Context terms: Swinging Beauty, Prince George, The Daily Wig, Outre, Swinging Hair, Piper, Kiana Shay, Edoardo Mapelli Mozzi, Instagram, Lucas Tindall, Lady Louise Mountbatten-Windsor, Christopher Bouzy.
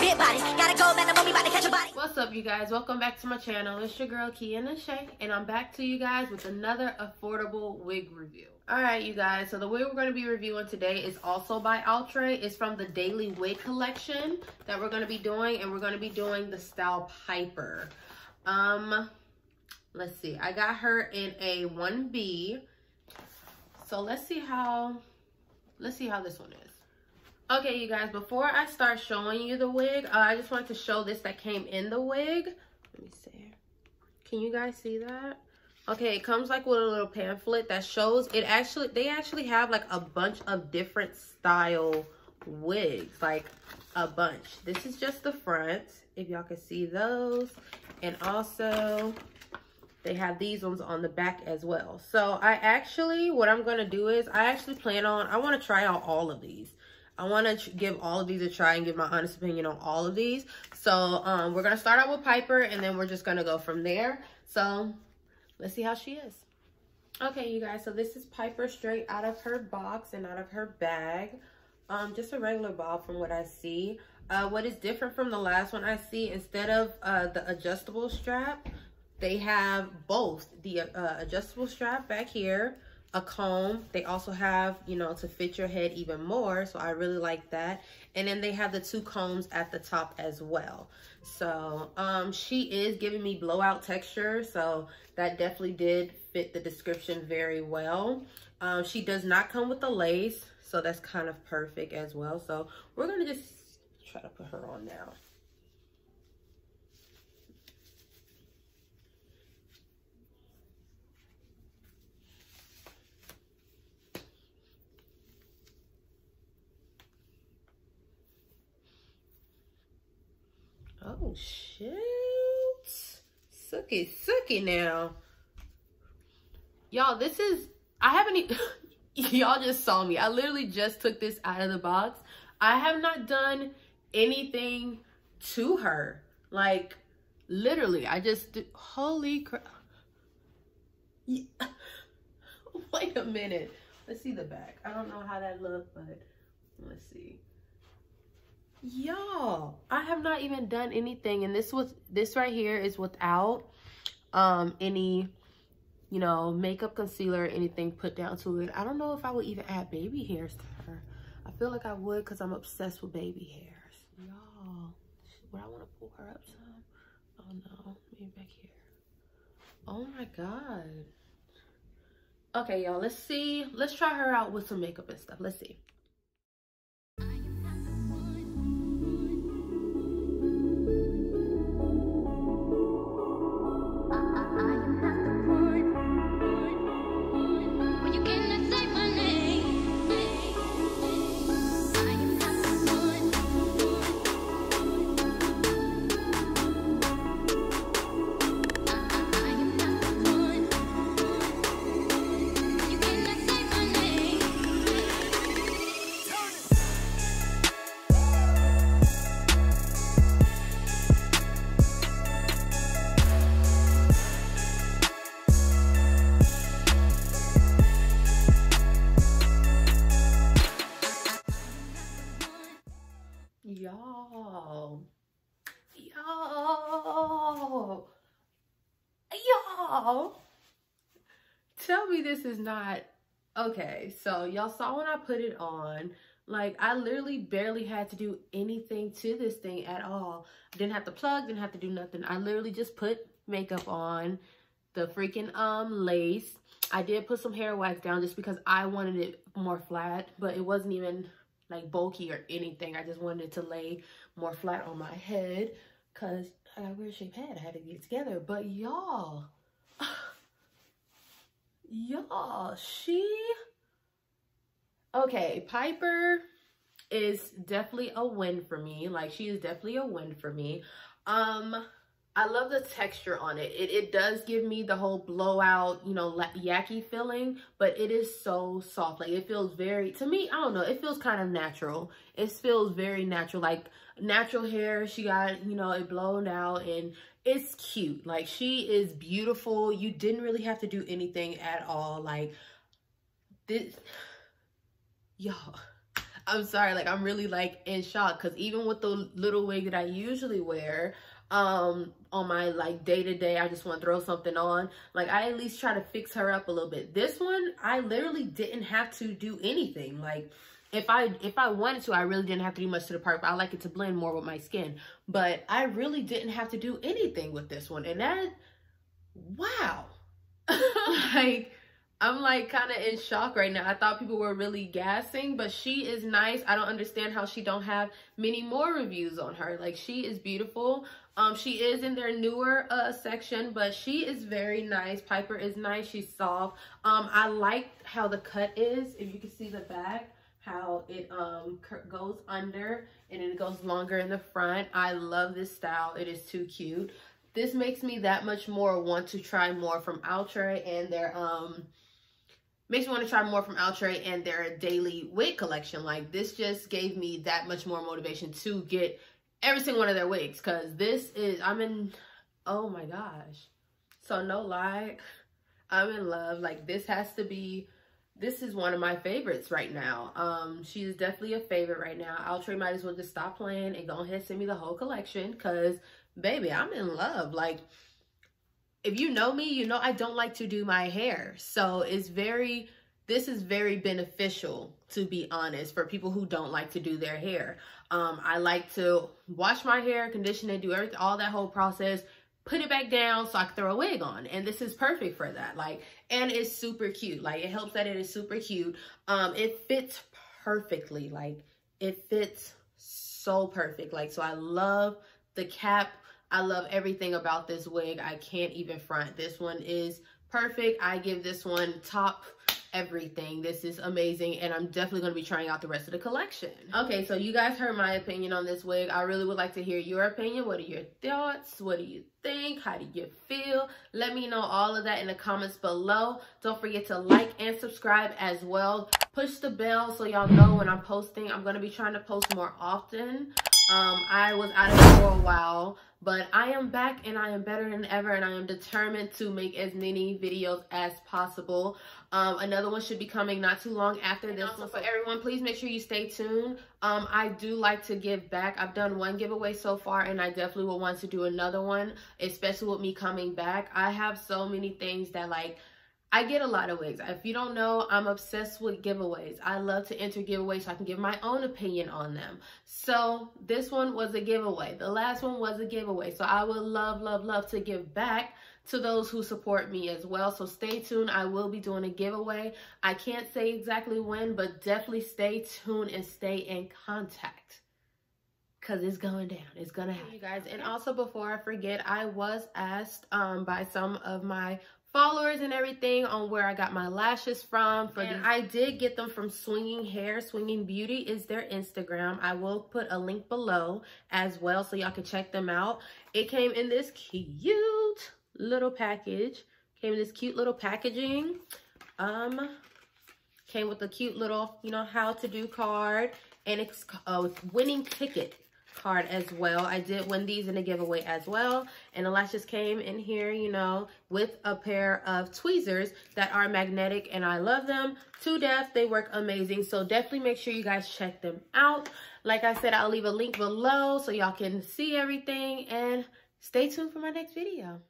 big body. Gotta go, man, I'm about to catch a body. What's up, you guys? Welcome back to my channel. It's your girl, Kiana Shay, and I'm back to you guys with another affordable wig review. All right, you guys, so the wig we're going to be reviewing today is also by Outre. It's from the Daily Wig Collection that we're going to be doing, and we're going to be doing the style Piper. Let's see. I got her in a 1B. So let's see how this one is. Okay, you guys, before I start showing you the wig, I just wanted to show this that came in the wig. Let me see. Can you guys see that? Okay, it comes like with a little pamphlet that shows it actually, they actually have like a bunch of different style wigs, like a bunch. This is just the front, if y'all can see those. And also they have these ones on the back as well. So I actually, what I'm going to do is I actually plan on, I want to try out all of these. I want to give all of these a try and give my honest opinion on all of these. So we're going to start out with Piper and then we're just going to go from there. So let's see how she is. Okay, you guys, so this is Piper straight out of her box and out of her bag. Just a regular bob from what I see. What is different from the last one I see, instead of the adjustable strap, they have both the adjustable strap back here, a comb. They also have, you know, to fit your head even more. So I really like that. And then they have the two combs at the top as well. So she is giving me blowout texture. So that definitely did fit the description very well. She does not come with the lace. So that's kind of perfect as well. So we're going to just try to put her on now. Oh, shit. Sookie, sookie now. Y'all, this is... I haven't even... Y'all just saw me. I literally just took this out of the box. I have not done anything to her. Like, literally. I just... Holy crap. Yeah. Wait a minute. Let's see the back. I don't know how that looked, but let's see. Y'all, I have not even done anything, and this right here is without any, you know, makeup, concealer, anything put down to it. I don't know if I would even add baby hairs to her. I feel like I would because I'm obsessed with baby hairs. Y'all, would I want to pull her up some? Oh no, maybe back here. Oh my god. Okay, y'all, let's see. Let's try her out with some makeup and stuff. Let's see. Tell me this is not okay. So y'all saw when I put it on, like I literally barely had to do anything to this thing at all. Didn't have to plug, didn't have to do nothing. I literally just put makeup on, the freaking lace. I did put some hair wax down just because I wanted it more flat, but it wasn't even like bulky or anything. I just wanted it to lay more flat on my head because I got a weird shaped head. I had to get it together. But y'all, y'all, she, okay, Piper is definitely a win for me. Like, she is definitely a win for me. I love the texture on it. It does give me the whole blowout, you know, yucky feeling, but it is so soft. Like, it feels very, to me, I don't know, it feels kind of natural. It feels very natural, like natural hair. She got, you know, it blown out, and it's cute. Like, she is beautiful. You didn't really have to do anything at all. Like, this, y'all, I'm sorry, like I'm really like in shock, because even with the little wig that I usually wear on my like day-to-day, I just want to throw something on, like I at least try to fix her up a little bit. This one, I literally didn't have to do anything. Like if I wanted to, I really didn't have to do much to the part, but I like it to blend more with my skin. But I really didn't have to do anything with this one, and that, wow. Like I'm like kind of in shock right now. I thought people were really gassing, but she is nice. I don't understand how she don't have many more reviews on her. Like she is beautiful. She is in their newer section, but she is very nice. Piper is nice. She's soft. I like how the cut is. If you can see the back, how it goes under and it goes longer in the front. I love this style. It is too cute. This makes me that much more want to try more from Outre and their daily wig collection. Like this just gave me that much more motivation to get every single one of their wigs, because this is, oh my gosh. So no lie, I'm in love. Like this has to be, this is one of my favorites right now. She is definitely a favorite right now. Outre might as well just stop playing and go ahead and send me the whole collection, because baby, I'm in love. Like if you know me, you know I don't like to do my hair. So it's very, this is very beneficial, to be honest, for people who don't like to do their hair. I like to wash my hair, condition it, do everything, all that whole process, put it back down so I can throw a wig on. And this is perfect for that. Like, and it's super cute. Like it helps that it is super cute. It fits perfectly. Like it fits so perfect. Like, so I love the cap. I love everything about this wig. I can't even front. This one is perfect. I give this one top everything. This is amazing, and I'm definitely going to be trying out the rest of the collection. Okay, so you guys heard my opinion on this wig. I really would like to hear your opinion. What are your thoughts? What do you think? How do you feel? Let me know all of that in the comments below. Don't forget to like and subscribe as well. Push the bell so y'all know when I'm posting. I'm going to be trying to post more often. I was out of it for a while, but I am back and I am better than ever, and I am determined to make as many videos as possible. Another one should be coming not too long after this one. For everyone, please make sure you stay tuned. I do like to give back. I've done one giveaway so far, and I definitely will want to do another one, especially with me coming back. I have so many things that, like, I get a lot of wigs. If you don't know, I'm obsessed with giveaways. I love to enter giveaways so I can give my own opinion on them. So this one was a giveaway. The last one was a giveaway. So I would love, love, love to give back to those who support me as well. So stay tuned. I will be doing a giveaway. I can't say exactly when, but definitely stay tuned and stay in contact, because it's going down. It's going to happen, you guys. And also, before I forget, I was asked by some of my followers and everything on where I got my lashes from. I did get them from Swinging Hair. Swinging Beauty is their Instagram. I will put a link below as well so y'all can check them out. It came in this cute little package. Came in this cute little packaging. Came with a cute little, you know, how to do card, and it's a winning ticket card as well. I did win these in a giveaway as well, and the lashes came in here, you know, with a pair of tweezers that are magnetic, and I love them to death. They work amazing, so definitely make sure you guys check them out. Like I said, I'll leave a link below so y'all can see everything, and stay tuned for my next video.